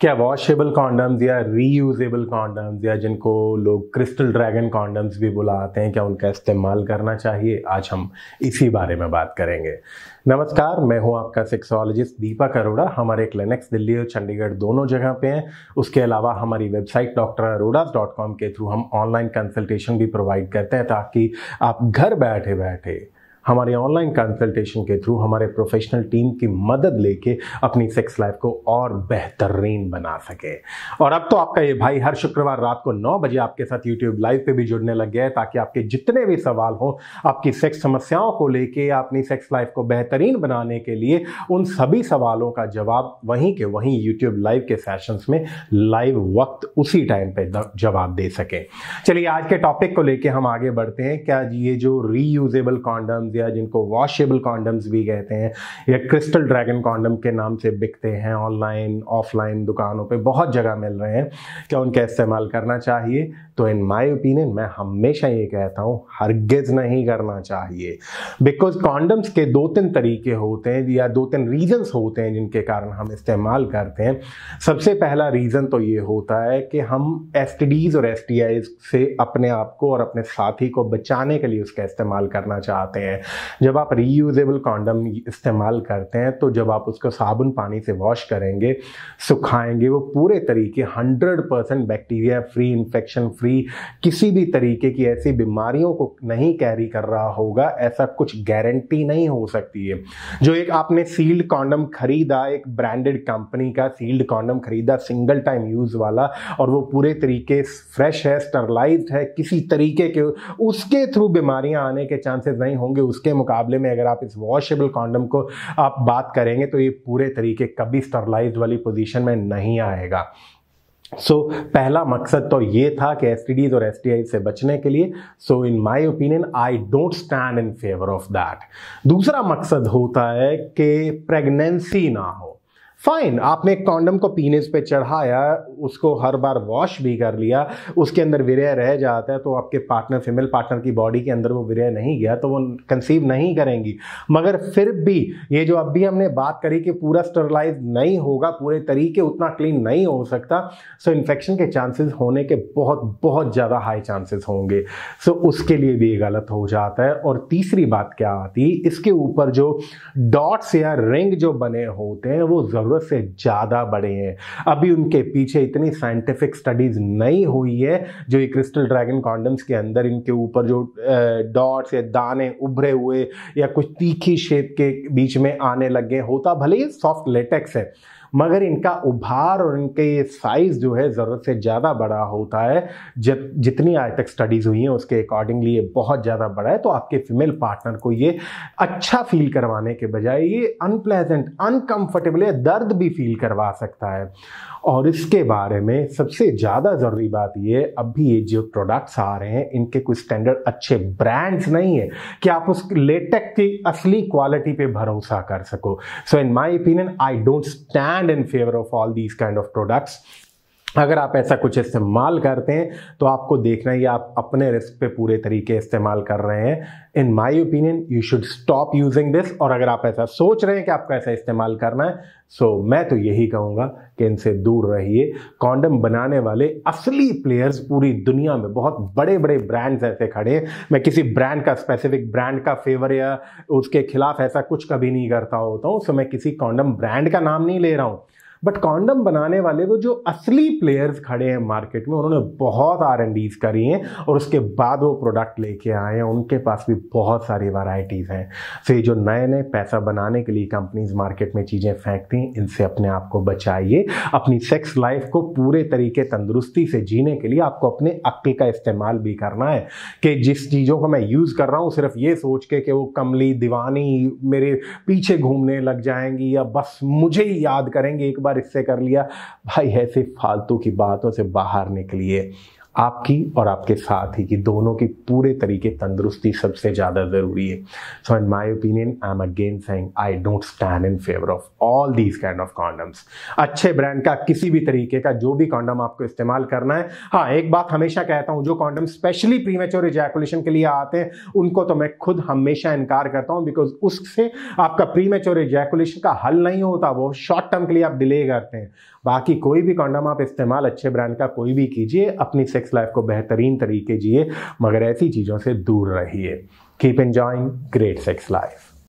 क्या washable condoms या reusable condoms या जिनको लोग क्रिस्टल ड्रैगन कॉन्डम्स भी बुलाते हैं, क्या उनका इस्तेमाल करना चाहिए? आज हम इसी बारे में बात करेंगे। नमस्कार, मैं हूं आपका सेक्सोलॉजिस्ट दीपक अरोड़ा। हमारे क्लिनिक्स दिल्ली और चंडीगढ़ दोनों जगह पे हैं। उसके अलावा हमारी वेबसाइट drarora.com के थ्रू हम ऑनलाइन कंसल्टेशन भी प्रोवाइड करते हैं, ताकि आप घर बैठे बैठे हमारे ऑनलाइन कंसल्टेशन के थ्रू हमारे प्रोफेशनल टीम की मदद लेके अपनी सेक्स लाइफ को और बेहतरीन बना सके। और अब तो आपका ये भाई हर शुक्रवार रात को 9 बजे आपके साथ यूट्यूब लाइव पे भी जुड़ने लग गया है, ताकि आपके जितने भी सवाल हों आपकी सेक्स समस्याओं को लेके, अपनी सेक्स लाइफ को बेहतरीन बनाने के लिए, उन सभी सवालों का जवाब वहीं के वहीं यूट्यूब लाइव के सेशंस में लाइव वक्त उसी टाइम पर जवाब दे सकें। चलिए आज के टॉपिक को लेके हम आगे बढ़ते हैं। क्या ये जो रीयूजेबल कॉन्डम्स या जिनको वॉशेबल कॉन्डम्स भी कहते हैं या क्रिस्टल ड्रैगन कॉन्डम के नाम से बिकते हैं ऑनलाइन ऑफलाइन दुकानों पे बहुत जगह मिल रहे हैं, क्या उनका इस्तेमाल करना चाहिए? तो इन माय ओपिनियन मैं हमेशा ये कहता हूँ हरगिज नहीं करना चाहिए, बिकॉज कॉन्डम्स के 2-3 तरीके होते हैं या 2-3 रीजंस होते हैं जिनके कारण हम इस्तेमाल करते हैं। सबसे पहला रीज़न तो ये होता है कि हम STDs और STIs से अपने आप को और अपने साथी को बचाने के लिए उसका इस्तेमाल करना चाहते हैं। जब आप रीयूजेबल कॉन्डम इस्तेमाल करते हैं तो जब आप उसको साबुन पानी से वॉश करेंगे, सुखाएंगे, वो पूरे तरीके 100% बैक्टीरिया फ्री, इन्फेक्शन फ्री, किसी भी तरीके की ऐसी बीमारियों को नहीं कैरी कर रहा होगा, ऐसा कुछ गारंटी नहीं हो सकती है। जो एक आपने सील्ड कॉन्डम खरीदा, एक ब्रांडेड कंपनी का सील्ड कॉन्डम खरीदा, सिंगल टाइम यूज वाला, और वो पूरे तरीके फ्रेश है, स्टरलाइज्ड है, किसी तरीके के उसके थ्रू बीमारियां आने के चांसेस नहीं होंगे। उसके मुकाबले में अगर आप इस वॉशेबल कॉन्डम को आप बात करेंगे तो ये पूरे तरीके कभी स्टरलाइज्ड वाली पोजीशन में नहीं आएगा। पहला मकसद तो ये था कि STDs और STI से बचने के लिए। In my opinion I don't stand in favour of that. दूसरा मकसद होता है कि प्रेगनेंसी ना हो। फाइन, आपने कॉन्डम को पीनेस पे चढ़ाया, उसको हर बार वॉश भी कर लिया, उसके अंदर विरय रह जाता है तो आपके पार्टनर, फीमेल पार्टनर की बॉडी के अंदर वो विरय नहीं गया तो वो कंसीव नहीं करेंगी। मगर फिर भी ये जो अभी हमने बात करी कि पूरा स्टरलाइज नहीं होगा, पूरे तरीके उतना क्लीन नहीं हो सकता, इन्फेक्शन के चांसेस होने के बहुत ज़्यादा हाई चांसेस होंगे। उसके लिए भी ये गलत हो जाता है। और तीसरी बात क्या आती, इसके ऊपर जो डॉट्स या रिंग जो बने होते हैं वो जरूरत से ज्यादा बड़े हैं। अभी उनके पीछे इतनी साइंटिफिक स्टडीज नहीं हुई है जो ये क्रिस्टल ड्रैगन कॉन्डम्स के अंदर इनके ऊपर जो डॉट्स या दाने उभरे हुए या कुछ तीखी शेप के बीच में आने लगे होता, भले ही सॉफ्ट लेटेक्स है, मगर इनका उभार और इनके ये साइज़ जो है ज़रूरत से ज़्यादा बड़ा होता है। जितनी आज तक स्टडीज़ हुई हैं उसके अकॉर्डिंगली ये बहुत ज़्यादा बड़ा है। तो आपके फीमेल पार्टनर को ये अच्छा फील करवाने के बजाय ये अनप्लेजेंट, अनकंफर्टेबल या दर्द भी फील करवा सकता है। और इसके बारे में सबसे ज़्यादा ज़रूरी बात ये, अभी ये जो प्रोडक्ट्स आ रहे हैं इनके कोई स्टैंडर्ड अच्छे ब्रांड्स नहीं है कि आप उस लेटेक्स की असली क्वालिटी पे भरोसा कर सको। In my opinion I don't stand in favour of all these kind of products. अगर आप ऐसा कुछ इस्तेमाल करते हैं तो आपको देखना है आप अपने रिस्क पे पूरे तरीके इस्तेमाल कर रहे हैं। In my opinion you should stop using this. और अगर आप ऐसा सोच रहे हैं कि आपको ऐसा इस्तेमाल करना है, मैं तो यही कहूँगा कि इनसे दूर रहिए। कॉन्डम बनाने वाले असली प्लेयर्स पूरी दुनिया में बहुत बड़े बड़े ब्रांड्स ऐसे खड़े हैं। मैं किसी ब्रांड का, स्पेसिफिक ब्रांड का फेवर या उसके खिलाफ ऐसा कुछ कभी नहीं करता होता हूँ। मैं किसी कॉन्डम ब्रांड का नाम नहीं ले रहा हूँ, बट कॉन्डम बनाने वाले वो जो असली प्लेयर्स खड़े हैं मार्केट में, उन्होंने बहुत R&Ds करी हैं और उसके बाद वो प्रोडक्ट लेके आए हैं। उनके पास भी बहुत सारी वैरायटीज़ हैं। ये जो नए नए पैसा बनाने के लिए कंपनीज मार्केट में चीज़ें फेंकती हैं, इनसे अपने आप को बचाइए। अपनी सेक्स लाइफ को पूरे तरीके तंदुरुस्ती से जीने के लिए आपको अपने अक्ल का इस्तेमाल भी करना है कि जिस चीज़ों को मैं यूज़ कर रहा हूँ सिर्फ ये सोच के कि वो कमली दीवानी मेरे पीछे घूमने लग जाएंगी या बस मुझे ही याद करेंगे, एक बार इससे कर लिया। भाई ऐसे फालतू की बातों से बाहर निकलिए। आपकी और आपके साथ ही की, दोनों की पूरे तरीके तंदुरुस्ती सबसे ज़्यादा ज़रूरी है। So in my opinion I am again saying I don't stand in favour of all these kind of condoms. अच्छे ब्रांड का किसी भी तरीके का जो भी कॉन्डम आपको इस्तेमाल करना है। हाँ, एक बात हमेशा कहता हूँ, जो कॉन्डम स्पेशली प्रीमेच्योर इजैकुलेशन के लिए आते हैं उनको तो मैं खुद हमेशा इनकार करता हूँ, बिकॉज उससे आपका प्रीमेच्योर इजैकुलेशन का हल नहीं होता, वो शॉर्ट टर्म के लिए आप डिले करते हैं। बाकी कोई भी कॉन्डम आप इस्तेमाल अच्छे ब्रांड का कोई भी कीजिए, अपनी सेक्स लाइफ को बेहतरीन तरीके जिए, मगर ऐसी चीज़ों से दूर रहिए। Keep enjoying great sex life.